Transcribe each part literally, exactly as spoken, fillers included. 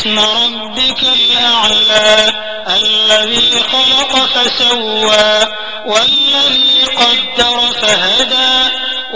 اسم ربك الأعلى الذي خلق فسوى والذي قدر فهدى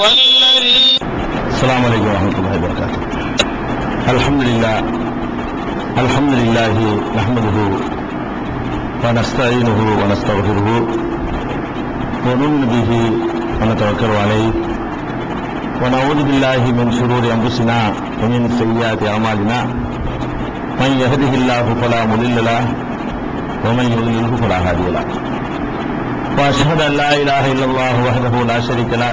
والذي السلام عليكم ورحمة الله وبركاته. الحمد لله الحمد لله نحمده ونستعينه ونستغفره ونؤمن به ونتوكل عليه ونعوذ بالله من شرور أنفسنا ومن سيئات أعمالنا من يهده الله فلا مضل له ومن يضلله فلا هادي له وأشهد أن لا إله إلا الله وحده لا شريك له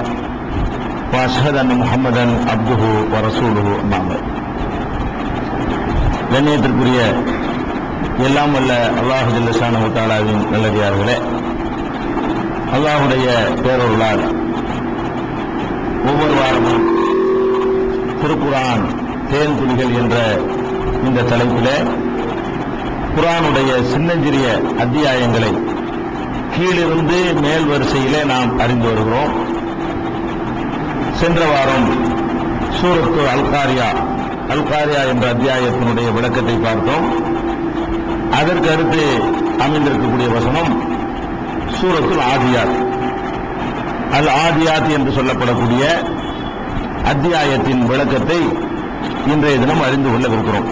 وأشهد أن محمدا عبده ورسوله أما بعد கண்ணியத்திற்குரிய எல்லாம் வல்ல அல்லாஹ் ஜல்ல ஷானஹு தஆலாவின் நல்லடியார்களே, அல்லாஹ்வுடைய பேரருளால் ஒவ்வொரு வாரமும் திருக்குரான் தேன் துளிகள் என்ற இந்த தலைப்பிலே குரானுடைய சின்னஞ்சிறிய அத்தியாயங்களை கீழிருந்து மேல் வரிசையிலே நாம் அறிந்து வருகிறோம். சென்ற வாரம் சூரத்து அல்காரியா அல்காரியா என்ற அத்தியாயத்தினுடைய விளக்கத்தை பார்த்தோம். அதற்கு அடுத்து அமைந்திருக்கக்கூடிய வசனம் சூரத்து ஆதியாத் அல் ஆதியாத் என்று சொல்லப்படக்கூடிய அத்தியாயத்தின் விளக்கத்தை இன்றைய தினம் அறிந்து கொள்ளவிருக்கிறோம்.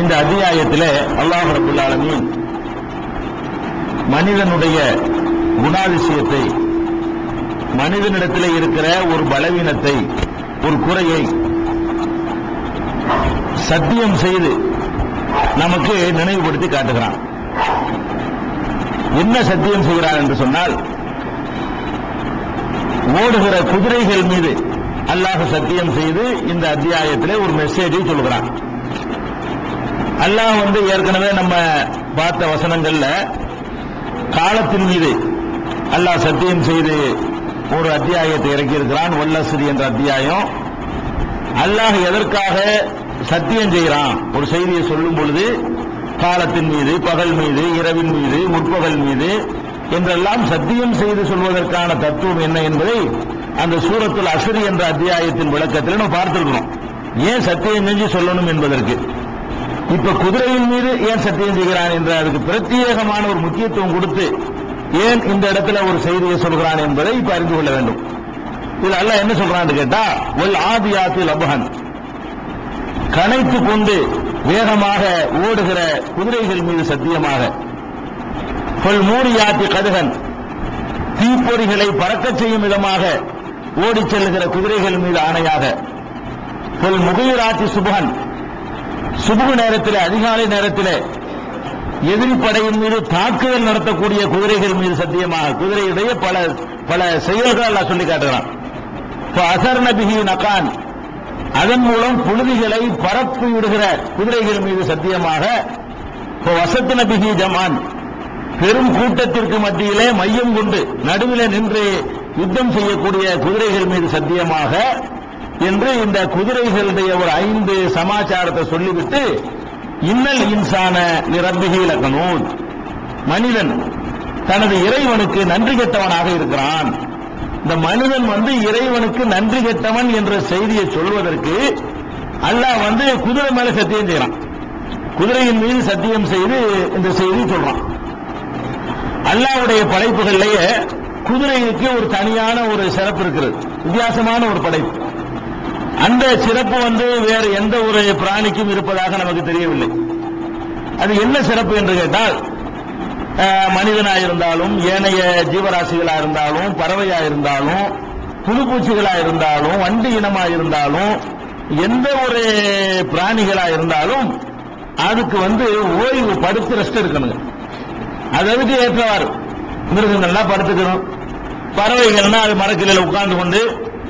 இந்த அத்தியாயத்திலே அல்லாஹ் ரப்புல் ஆலமீன் மனிதனுடைய குணாதிசயத்தை, மனிதனிடத்திலே இருக்கிற ஒரு பலவீனத்தை, ஒரு குறையை சத்தியம் செய்து நமக்கு நினைவுபடுத்தி காட்டுகிறான். என்ன சத்தியம் செய்கிறான் என்று சொன்னால், ஓடுகிற குதிரைகள் மீது அல்லாஹ் சத்தியம் செய்து இந்த அத்தியாயத்திலே ஒரு மெசேஜை சொல்கிறான். அல்லாஹ் வந்து ஏற்கனவே நம்ம பார்த்த வசனங்கள்ல காலத்தின் மீது அல்லாஹ் சத்தியம் செய்து ஒரு அத்தியாயத்தை இறக்கியிருக்கிறான். வல்லஸ்ரி என்ற அத்தியாயம் அல்லாஹ் எதற்காக சத்தியம் செய்கிறான், ஒரு செய்தியை சொல்லும் பொழுது காலத்தின் மீது, பகல் மீது, இரவின் மீது, முற்பகல் மீது என்றெல்லாம் சத்தியம் செய்து சொல்வதற்கான தத்துவம் என்ன என்பதை அந்த சூரத்துல் அஸ்ரி என்ற அத்தியாயத்தின் விளக்கத்தில் நம்ம பார்த்திருக்கிறோம். ஏன் சத்தியம் செஞ்சு சொல்லணும் என்பதற்கு இப்ப குதிரையின் மீது ஏன் சத்தியம் செய்கிறான் என்ற அதுக்கு பிரத்யேகமான ஒரு முக்கியத்துவம் கொடுத்து ஏன் இந்த இடத்துல ஒரு செய்தியை சொல்கிறான் என்பதை இப்ப அறிந்து கொள்ள வேண்டும். இது அல்லாஹ் என்ன சொல்றான்னு கேட்டா, ஒல் ஆதியாத்தில் அபுஹன், கனைத்து கொண்டு வேகமாக ஓடுகிற குதிரைகள் மீது சத்தியமாக, கொல் மூடியாத்தி கடுகன், தீப்பொறிகளை பறக்க செய்யும் விதமாக ஓடி செல்லுகிற குதிரைகள் மீது ஆணையாக, கொல் முகைராத்தி சுபகன், சுபகு நேரத்தில், அதிகாலை நேரத்தில் எதிரிப்படையின் மீது தாக்குதல் நடத்தக்கூடிய குதிரைகள் மீது சத்தியமாக, குதிரையுடைய பல பல செயல்களை சொல்லி காட்டுகிறான். அசர் நபிஹி நகான், அதன் மூலம் புழுதிகளை பரப்பி விடுகிற குதிரைகள் மீது சத்தியமாக, வசத்து நபிஹி ஜமான், பெரும் கூட்டத்திற்கு மத்தியிலே மையம் கொண்டு நடுவிலே நின்று யுத்தம் செய்யக்கூடிய குதிரைகள் மீது சத்தியமாக என்று இந்த குதிரைகளுடைய ஒரு ஐந்து சமாச்சாரத்தை சொல்லிவிட்டு இன்னல் இன்சான ரப்பிஹி லகனூன், மனிதன் தனது இறைவனுக்கு நன்றி கெட்டவனாக இருக்கிறான். இந்த மனிதன் வந்து இறைவனுக்கு நன்றி கெட்டவன் என்ற செய்தியை சொல்வதற்கு அல்லாஹ் வந்து குதிரை மேல சத்தியம் செய்யறான். குதிரையின் மீது சத்தியம் செய்து இந்த செய்தி சொல்றான். அல்லாஹ்வுடைய படைப்புகள்லயே குதிரைக்கு ஒரு தனியான ஒரு சிறப்பு இருக்கிறது, வித்தியாசமான ஒரு படைப்பு. அந்த சிறப்பு வந்து வேறு எந்த ஒரு பிராணிக்கும் இருப்பதாக நமக்கு தெரியவில்லை. அது என்ன சிறப்பு என்று கேட்டால், மனிதனாயிருந்தாலும் ஏனைய ஜீவராசிகளா இருந்தாலும் பறவையா இருந்தாலும் புழுப்பூச்சிகளா இருந்தாலும் வண்டு இனமா இருந்தாலும் எந்த ஒரு பிராணிகளா இருந்தாலும் அதுக்கு வந்து ஓய்வு படுத்து ரெஸ்ட் இருக்கணுங்க. அதுக்கு ஏற்றவாறு மிருகங்கள்னா படுத்துக்கணும், பறவைகள்னா அது மரக்கிளையில உட்கார்ந்து கொண்டு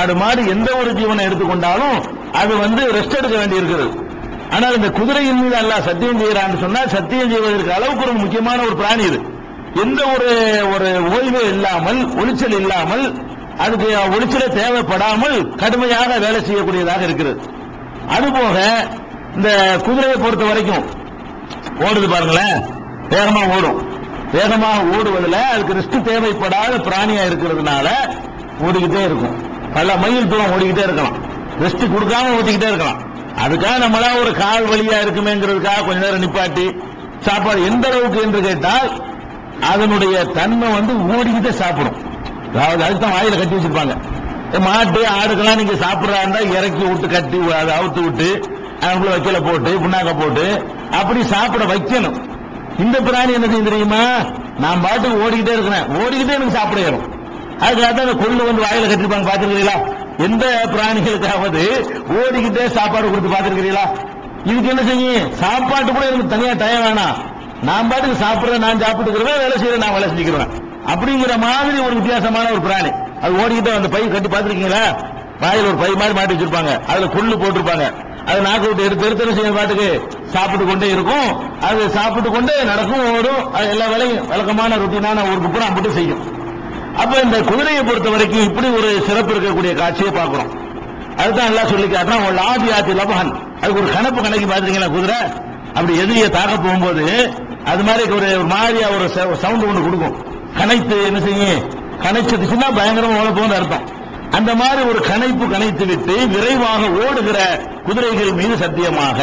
ஆடு மாடு எந்த ஒரு ஜீவனை எடுத்துக்கொண்டாலும் அது வந்து ரெஸ்ட் எடுக்க வேண்டி இருக்கிறது. ஆனால் இந்த குதிரையின் மீது அல்ல சத்தியம் செய்யறான்னு சொன்னா சத்தியம் செய்வதற்கு அளவுக்கு ஒரு முக்கியமான ஒரு பிராணி இது. எந்த ஒரு ஒரு ஓய்வு இல்லாமல், ஒளிச்சல் இல்லாமல், அதுக்கு ஒளிச்சலை தேவைப்படாமல் கடுமையாக வேலை செய்யக்கூடியதாக இருக்கிறது. அதுபோக இந்த குதிரையை பொறுத்த வரைக்கும் ஓடுது பாருங்களேன், வேகமா ஓடும். வேகமாக ஓடுவதில் அதுக்கு ரெஸ்ட் தேவைப்படாத பிராணியா இருக்கிறதுனால ஓடிக்கிட்டே இருக்கும். பல மைல் தூரம் ஓடிக்கிட்டே இருக்கலாம், ரெஸ்ட் கொடுக்காம ஓட்டிக்கிட்டே இருக்கலாம். அதுக்காக நம்மளா ஒரு கால் வலியா இருக்குமேங்கிறதுக்காக கொஞ்ச நேரம் நிப்பாட்டி சாப்பாடு எந்த அளவுக்கு என்று கேட்டால் அதனுடைய தன்மை வந்து ஓடிக்கிட்டே சாப்பிடும். அதாவது அதுதான் வாயில கட்டி வச்சிருப்பாங்க. மாட்டு ஆடுக்கெல்லாம் நீங்க சாப்பிடறாருந்தா இறக்கி விட்டு கட்டி அதை அவுத்து விட்டு அவங்கள வைக்கல போட்டு புண்ணாக்க போட்டு அப்படி சாப்பிட வைக்கணும். இந்த பிராணி என்ன செய்ய தெரியுமா, நான் பாட்டுக்கு ஓடிக்கிட்டே இருக்கிறேன், ஓடிக்கிட்டே எனக்கு சாப்பிட ஏறும். அதுக்காக அந்த கொள்ளு வந்து வாயில கட்டிருப்பாங்க, பாத்துருக்கீங்களா? எந்த பிராணிகளுக்காவது ஓடிக்கிட்டே சாப்பாடு கொடுத்து பாத்துருக்கிறீங்களா? இதுக்கு என்ன செய்யும், சாப்பாட்டு கூட எனக்கு தனியா டயம் வேணாம், நான் பாட்டுக்கு சாப்பிடுறேன், நான் சாப்பிட்டுக்கிறேன், வேலை செய்யறேன், நான் வேலை செஞ்சுக்கிறேன் அப்படிங்கிற மாதிரி ஒரு வித்தியாசமான ஒரு பிராணி. அது ஓடிக்கிட்டே அந்த பை கட்டி பாத்துருக்கீங்களா? வாயில் ஒரு பை மாதிரி மாட்டி வச்சிருப்பாங்க, அதுல கொள்ளு போட்டிருப்பாங்க, அது நாக்கு விட்டு எடுத்து எடுத்து செய்ய பாட்டுக்கு சாப்பிட்டு கொண்டே இருக்கும். அது சாப்பிட்டு கொண்டே நடக்கும், ஓடும், எல்லா வேலையும் வழக்கமான ரொட்டீனான ஊருக்கு கூட அம்பிட்டு செய்யும். அப்ப இந்த குதிரையை பொறுத்த வரைக்கும் இப்படி ஒரு சிறப்பு இருக்கக்கூடிய காட்சியை பார்க்கிறோம். அதுதான் எல்லாம் சொல்லி காட்டுறோம். உள்ள ஆதியாத்தி லபகன் அதுக்கு ஒரு கணப்பு கணக்கு பாத்துருக்கீங்களா? குதிரை அப்படி எதிரியை தாக்க போகும்போது அது மாதிரி ஒரு மாதிரியா ஒரு சவுண்ட் ஒன்று கொடுக்கும். கனைத்து என்ன செய்யும், கனைச்சதுச்சுன்னா பயங்கரமா ஓட போகுது அர்த்தம். அந்த மாதிரி ஒரு கனைப்பு கனைத்து விட்டு விரைவாக ஓடுகிற குதிரைகள் மீது சத்தியமாக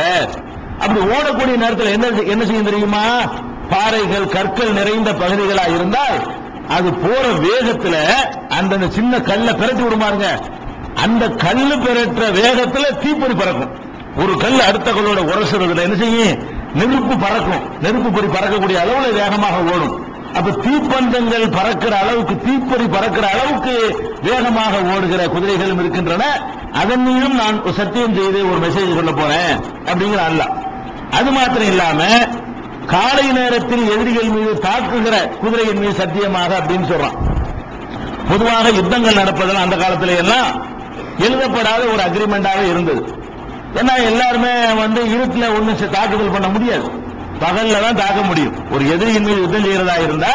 அப்படி ஓடக்கூடிய நேரத்தில் என்ன என்ன செய்ய தெரியுமா, பாறைகள் கற்கள் நிறைந்த பகுதிகளா இருந்தால் அது போற வேகத்துல அந்த சின்ன கல்லை பெரட்டி விடுமாருங்க. அந்த கல்லு பெறற்ற வேகத்துல தீப்பொறி பறக்கும். ஒரு கல் அடுத்த கல்லோட உரசுறதுல என்ன செய்யும், நெருப்பு பறக்கும். நெருப்பு பொறி பறக்கக்கூடிய அளவுல வேகமாக ஓடும். அப்ப தீப்பந்தங்கள் பறக்கிற அளவுக்கு, தீப்பொறி பறக்கிற அளவுக்கு வேகமாக ஓடுகிற குதிரைகளும் இருக்கின்றன. அதன் மீதும் நான் சத்தியம் செய்து ஒரு மெசேஜ் சொல்ல போறேன் அப்படிங்கிற அல்ல. அது மாத்திரம் இல்லாம காலை நேரத்தில் எதிரிகள் மீது தாக்குகிற குதிரையின் மீது சத்தியமாக அப்படின்னு சொல்றான். பொதுவாக யுத்தங்கள் நடப்பதெல்லாம் அந்த காலத்துல எல்லாம் எழுதப்படாத ஒரு அக்ரிமெண்டாக இருந்தது. ஏன்னா எல்லாருமே வந்து இருட்டுல ஒண்ணு தாக்குதல் பண்ண முடியாது, பகல்ல தான் தாக்க முடியும். ஒரு எதிரியின் மீது யுத்தம் செய்யறதா இருந்தா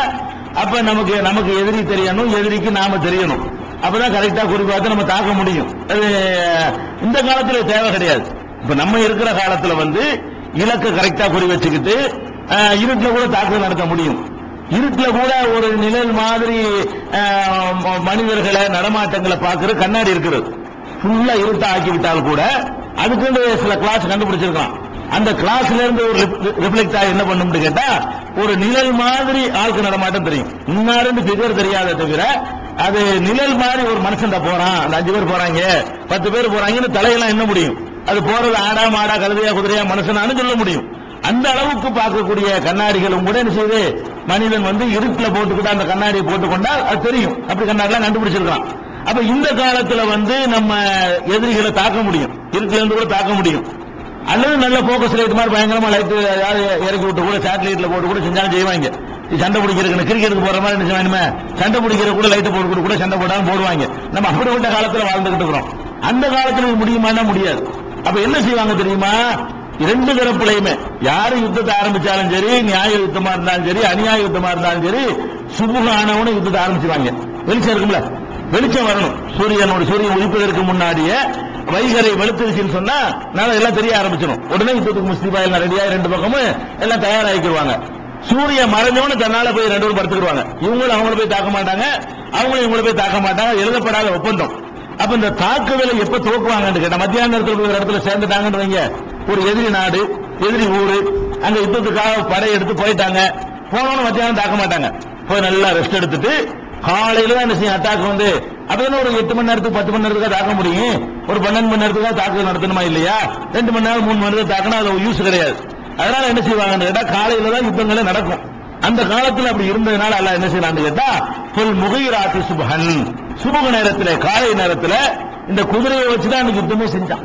அப்ப நமக்கு நமக்கு எதிரி தெரியணும், எதிரிக்கு நாம தெரியணும், அப்பதான் கரெக்டா குறிப்பாக நம்ம தாக்க முடியும். அது இந்த காலத்துல தேவை கிடையாது. இப்ப நம்ம இருக்கிற காலத்துல வந்து இலக்கை கரெக்டா குறி வச்சுக்கிட்டு இருட்டுல கூட தாக்குதல் நடத்த முடியும். இருட்டுல கூட ஒரு நிழல் மாதிரி மனிதர்களை நடமாட்டங்களை பார்க்கிற கண்ணாடி இருக்கிறது. ஃபுல்லா இருட்டா ஆக்கிவிட்டால் கூட அதுக்குன்னு சில கிளாஸ் கண்டுபிடிச்சிருக்கலாம். அந்த கிளாஸ்ல இருந்து ஒரு ரிஃப்ளெக்ட் ஆகி என்ன பண்ணும்னு கேட்டா ஒரு நிழல் மாதிரி ஆளுக்கு நடமாட்டம் தெரியும். முன்னாடி பிகர் தெரியாத தவிர அது நிழல் மாதிரி ஒரு மனுஷன்டா போறான், அந்த அஞ்சு பேர் போறாங்க, பத்து பேர் போறாங்கன்னு தலையெல்லாம் என்ன முடியும், அது போறது ஆடா மாடா கழுதையா குதிரையா மனுஷனான்னு சொல்ல முடியும். அந்த அளவுக்கு பார்க்கக்கூடிய கண்ணாடிகளும் கூட என்ன செய்யுது, மனிதன் வந்து இருட்டுல போட்டுக்கிட்டு அந்த கண்ணாடியை போட்டுக்கொண்டால் அது தெரியும். அப்படி கண்ணாடிலாம் கண்டுபிடிச்சிருக்கலாம். அப்ப இந்த காலத்துல வந்து நம்ம எதிரிகளை தாக்க முடியும், இருட்டுல இருந்து கூட தாக்க முடியும். அல்லது நல்ல போக்கஸ் லைட் மாதிரி பயங்கரமா லைட் இறக்கி விட்டு கூட சேட்டலைட்ல போட்டு கூட செஞ்சாலும் செய்வாங்க. சண்டை பிடிக்கிறதுக்கு கிரிக்கெட்டுக்கு போற மாதிரி நினைச்சுமே சண்டை பிடிக்கிற கூட லைட்டை போட்டு கூட சண்டை போட்டாலும் போடுவாங்க. நம்ம அப்படிப்பட்ட காலத்துல வாழ்ந்துகிட்டு இருக்கிறோம். அந்த காலத்துல முடியுமானா முடியாது. அப்ப என்ன செய்வாங்க தெரியுமா, இரண்டு தரப்புலையுமே யாரு யுத்தத்தை ஆரம்பிச்சாலும் சரி, நியாய யுத்தமா இருந்தாலும் சரி, அநியாய யுத்தமா இருந்தாலும் சரி, சுபுகானவன யுத்தத்தை ஆரம்பிச்சுவாங்க. வெளிச்சம் இருக்கும்ல, வெளிச்சம் வரணும். சூரியனோட சூரியன் ஒழிப்பதற்கு முன்னாடியே வைகரை வெளுத்துருச்சுன்னு சொன்னா நானும் எல்லாம் தெரிய ஆரம்பிச்சிடும். உடனே இப்போதுக்கு முஸ்லீமா எல்லாம் ரெடியாக ரெண்டு பக்கமும் எல்லாம் தயாராகிக்கிடுவாங்க. சூரிய மறைஞ்சவனு தன்னால போய் ரெண்டு பேரும் படுத்துக்கிடுவாங்க. இவங்களும் அவங்கள போய் தாக்க மாட்டாங்க, அவங்களும் இவங்கள போய் தாக்க மாட்டாங்க. எழுதப்படாத ஒப்பந்தம். அப்ப இந்த தாக்குதலை எப்ப துவக்குவாங்கன்னு கேட்டா, மத்தியான நேரத்தில் ஒரு இடத்துல சேர்ந்துட்டாங்கன்னு ஒரு எதிரி நாடு எதிரி ஊரு அங்க யுத்தத்துக்காக படை எடுத்து போயிட்டாங்க, போனவனு மத்தியானம் தாக்க மாட்டாங்க. போய் நல்லா ரெஸ்ட் எடுத்துட்டு காலையில என்ன செய்யும் அட்டாக் வந்து அப்படின்னு ஒரு எட்டு மணி நேரத்துக்கு பத்து மணி நேரத்துக்காக தாக்க முடியும். ஒரு பன்னெண்டு மணி நேரத்துக்காக தாக்குதல் நடத்தணுமா இல்லையா? ரெண்டு மணி நேரம் மூணு மணி நேரம் தாக்கினா அது யூஸ் கிடையாது. அதனால என்ன செய்வாங்கன்னு கேட்டா காலையில தான் யுத்தங்களே நடக்கும். அந்த காலத்துல அப்படி இருந்ததுனால அல்ல என்ன செய்யலாம்னு கேட்டா, புல் முகைராத்து சுபஹன், சுபக நேரத்துல காலை நேரத்துல இந்த குதிரையை வச்சுதான் அன்னைக்கு யுத்தமே செஞ்சான்.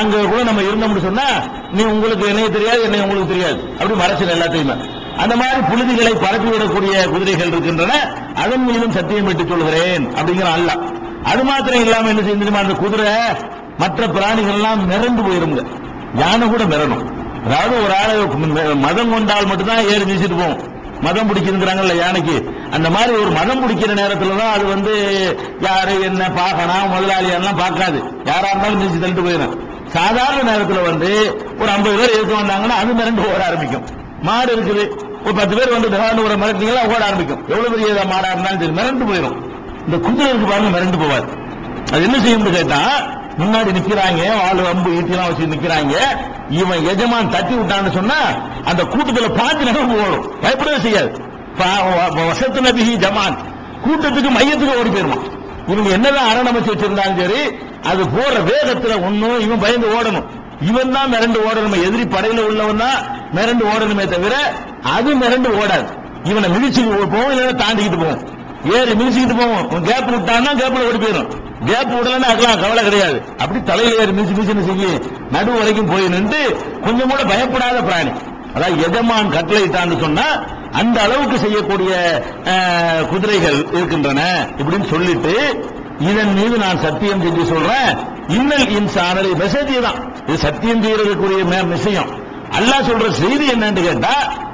அங்க கூட நம்ம இருந்தோம்னு சொன்னா நீ உங்களுக்கு என்னைய தெரியாது, என்னை உங்களுக்கு தெரியாது, அப்படி மறைச்சு எல்லாத்தையுமே. அந்த மாதிரி புழுதிகளை பறக்கிவிடக்கூடிய குதிரைகள் இருக்கின்றன. அதன் மீதும் சத்தியம் விட்டு சொல்கிறேன் அப்படிங்கிற அல்ல. அது மாத்திரம் இல்லாம என்ன செஞ்சிருமா, அந்த குதிரை மற்ற பிராணிகள் எல்லாம் மிரண்டு போயிருங்க. யானை கூட மிரணும். அதாவது ஒரு ஆளை மதம் கொண்டால் மட்டும்தான் ஏறி வீசிட்டு போவோம். மதம் பிடிச்சிருக்கிறாங்கல்ல யானைக்கு, அந்த மாதிரி ஒரு மதம் பிடிக்கிற நேரத்தில் தான் அது வந்து யாரு என்ன பார்க்கணும் முதலாளியெல்லாம் பார்க்காது, யாரா இருந்தாலும் வீசி தள்ளிட்டு போயிடும். சாதாரண நேரத்தில் வந்து ஒரு ஐம்பது பேர் எதிர்க்க வந்தாங்கன்னா அது மிரண்டு ஓட ஆரம்பிக்கும். மாடு இருக்குது, ஒரு பத்து பேர் வந்து மிரண்டு ஒரு மிரட்டிங்களா ஓட ஆரம்பிக்கும். எவ்வளவு பெரிய மாடா இருந்தாலும் மிரண்டு போயிடும். இந்த குதிரை இருக்கு பாருங்க, மிரண்டு போவாது. அது என்ன செய்யும்னு கேட்டா, முன்னாடி நிக்கிறாங்க வாழ் அம்பு ஈட்டிலாம் வச்சு நிக்கிறாங்க, இவன் எஜமான் தட்டி விட்டான்னு சொன்னா அந்த கூட்டத்துல பார்த்து நடந்து ஓடும், பயப்படவே செய்யாது. வசத்து நபிஹி ஜமான், கூட்டத்துக்கு மையத்துக்கு ஓடி போயிருவான். இவங்க என்னதான் அரணமைச்சு வச்சிருந்தாலும் சரி, அது போற வேகத்துல ஒன்னும் இவன் பயந்து ஓடணும். இவன் தான் மிரண்டு ஓடணும். எதிரி படையில உள்ளவன் தான் மிரண்டு ஓடணுமே தவிர அது மிரண்டு ஓடாது. இவனை மிதிச்சுட்டு போவோம், இல்லைன்னா தாண்டிக்கிட்டு போவோம், ஏறி மிதிச்சுக்கிட்டு போவோம். கேப் விட்டான்னா கேப்ல ஓடி போயிடும், கேப் விடலன்னா அதெல்லாம் கவலை கிடையாது. அப்படி தலையில ஏறி மிச்சு மிச்சுன்னு செஞ்சு நடு வரைக்கும் போய் நின்று கொஞ்சம் கூட பயப்படாத பிராணி. அதாவது எஜமான் கட்டளையிட்டான்னு சொன்னா அந்த அளவுக்கு செய்யக்கூடிய குதிரைகள் இருக்கின்றன. இப்படின்னு சொல்லிட்டு இதன் மீது நான் சத்தியம் செஞ்சு சொல்றேன், இன்னல் இன்சானரை மெசேஜ் தான் இது. சத்தியம் செய்யறதுக்குரிய விஷயம். அல்லாஹ் சொல்ற செய்தி என்னன்னு கேட்டா,